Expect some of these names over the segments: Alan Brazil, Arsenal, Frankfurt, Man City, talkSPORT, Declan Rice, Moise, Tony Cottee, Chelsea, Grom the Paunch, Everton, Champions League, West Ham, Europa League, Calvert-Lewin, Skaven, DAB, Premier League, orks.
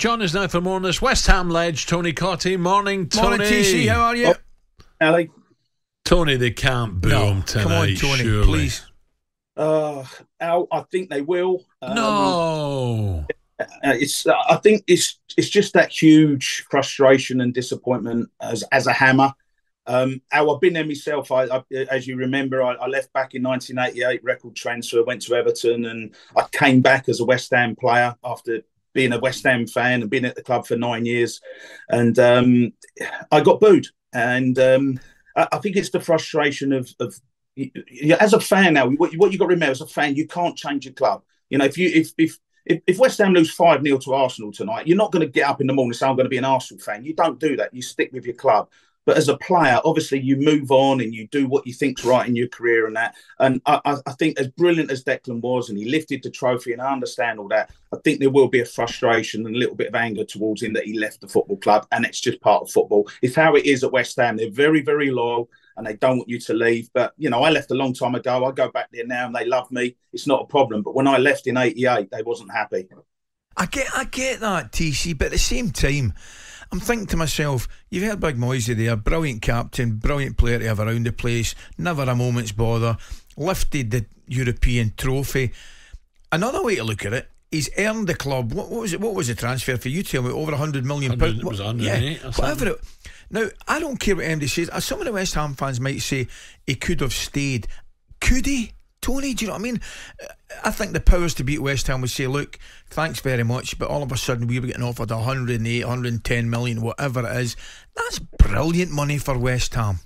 John is now for more on this. West Ham ledge, Tony Cottee. Morning, Tony. Morning, TC. How are you? Oh, Ellie. Tony, they can't boo him tonight. Come on, Tony, surely. Please. Al, I think they will. No. I think it's just that huge frustration and disappointment as a Hammer. Al, I've been there myself. As you remember, I left back in 1988, record transfer, went to Everton, and I came back as a West Ham player after being a West Ham fan and being at the club for 9 years. And I got booed. And I think it's the frustration of as a fan now, what you've got to remember as a fan, you can't change your club. You know, if West Ham lose 5-0 to Arsenal tonight, you're not going to get up in the morning and say, I'm going to be an Arsenal fan. You don't do that. You stick with your club. But as a player, obviously, you move on and you do what you think's right in your career and that. And I think as brilliant as Declan was, and he lifted the trophy, and I understand all that, I think there will be a frustration and a little bit of anger towards him that he left the football club, and it's just part of football. It's how it is at West Ham. They're very, very loyal, and they don't want you to leave. But, you know, I left a long time ago. I go back there now, and they love me. It's not a problem. But when I left in 88, they wasn't happy. I get that, TC, but at the same time, I'm thinking to myself, you've heard Big Moise there, brilliant captain, brilliant player to have around the place, never a moment's bother, lifted the European trophy. Another way to look at it, he's earned the club, what was the transfer for you, tell me, over £100 million? It was £108 or something. Whatever. Now, I don't care what MD says, some of the West Ham fans might say he could have stayed. Could he? Tony, do you know what I mean? I think the powers to be at West Ham would say, look, thanks very much, but all of a sudden we were getting offered 108, 110 million, whatever it is. That's brilliant money for West Ham.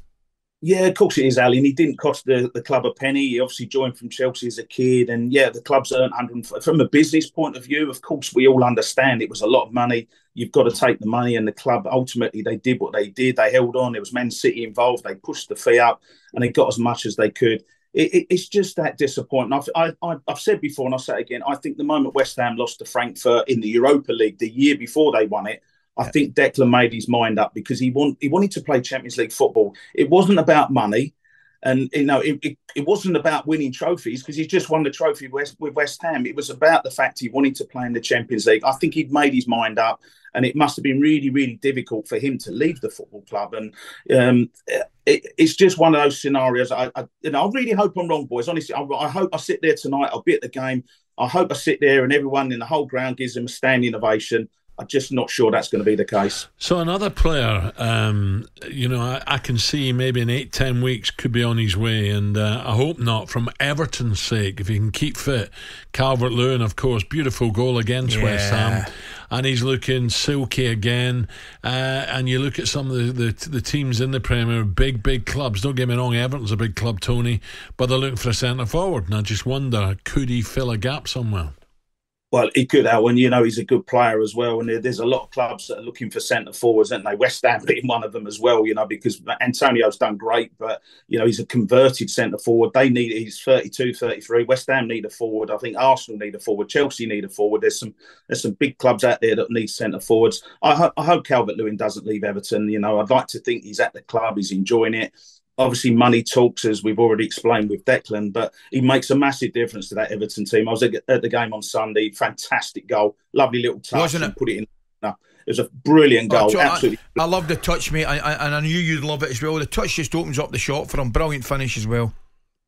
Yeah, of course it is, Ali. And he didn't cost the club a penny. He obviously joined from Chelsea as a kid. And yeah, the club's earned 100. From a business point of view, of course, we all understand it was a lot of money. You've got to take the money, and the club, ultimately, they did what they did. They held on. There was Man City involved. They pushed the fee up and they got as much as they could. It's just that disappointment. I've said before, and I'll say it again, I think the moment West Ham lost to Frankfurt in the Europa League the year before they won it, I think Declan made his mind up because he wanted to play Champions League football. It wasn't about money, and you know it wasn't about winning trophies because he just won the trophy with West Ham. It was about the fact he wanted to play in the Champions League. I think he'd made his mind up, and it must have been really, really difficult for him to leave the football club. And it's just one of those scenarios. I really hope I'm wrong, boys. Honestly, I hope I sit there tonight. I'll be at the game. I hope I sit there and everyone in the whole ground gives him a standing ovation. I'm just not sure that's going to be the case. So another player, you know, I can see maybe in 8-10 weeks could be on his way, and I hope not, from Everton's sake, if he can keep fit. Calvert-Lewin, of course, beautiful goal against West Ham, and he's looking silky again. And you look at some of the teams in the Premier, big clubs. Don't get me wrong, Everton's a big club, Tony, but they're looking for a centre-forward, and I just wonder, could he fill a gap somewhere? Well, he could, Alan. You know, he's a good player as well. And there's a lot of clubs that are looking for centre-forwards, aren't they? West Ham being one of them as well, you know, because Antonio's done great, but, you know, he's a converted centre-forward. He's 32, 33. West Ham need a forward. I think Arsenal need a forward. Chelsea need a forward. There's some big clubs out there that need centre-forwards. I hope Calvert-Lewin doesn't leave Everton. You know, I'd like to think he's at the club. He's enjoying it. Obviously, money talks, as we've already explained with Declan, but he makes a massive difference to that Everton team. I was at the game on Sunday. Fantastic goal. Lovely little touch. Wasn't it? Put it in. No, it was a brilliant goal. John, absolutely. I love the touch, mate, and I knew you'd love it as well. The touch just opens up the shot for him. Brilliant finish as well.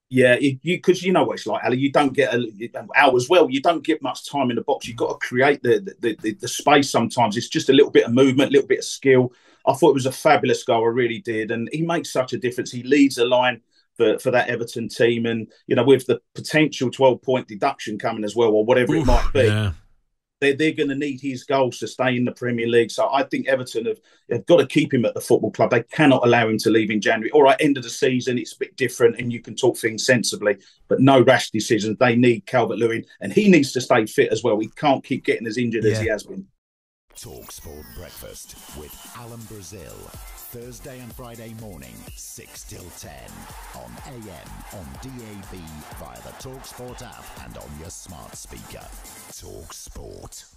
Yeah, because you know what it's like, Ali. You don't get out as well. You don't get much time in the box. You've got to create the space sometimes. It's just a little bit of movement, a little bit of skill. I thought it was a fabulous goal. I really did. And he makes such a difference. He leads the line for that Everton team. And, you know, with the potential 12-point deduction coming as well, or whatever it might be, they're going to need his goals to stay in the Premier League. So I think Everton have got to keep him at the football club. They cannot allow him to leave in January. All right, end of the season, it's a bit different and you can talk things sensibly, but no rash decisions. They need Calvert-Lewin, and he needs to stay fit as well. He can't keep getting as injured as he has been. talkSPORT Breakfast with Alan Brazil, Thursday and Friday morning, 6 till 10 on AM, on DAB, via the talkSPORT app and on your smart speaker. talkSPORT.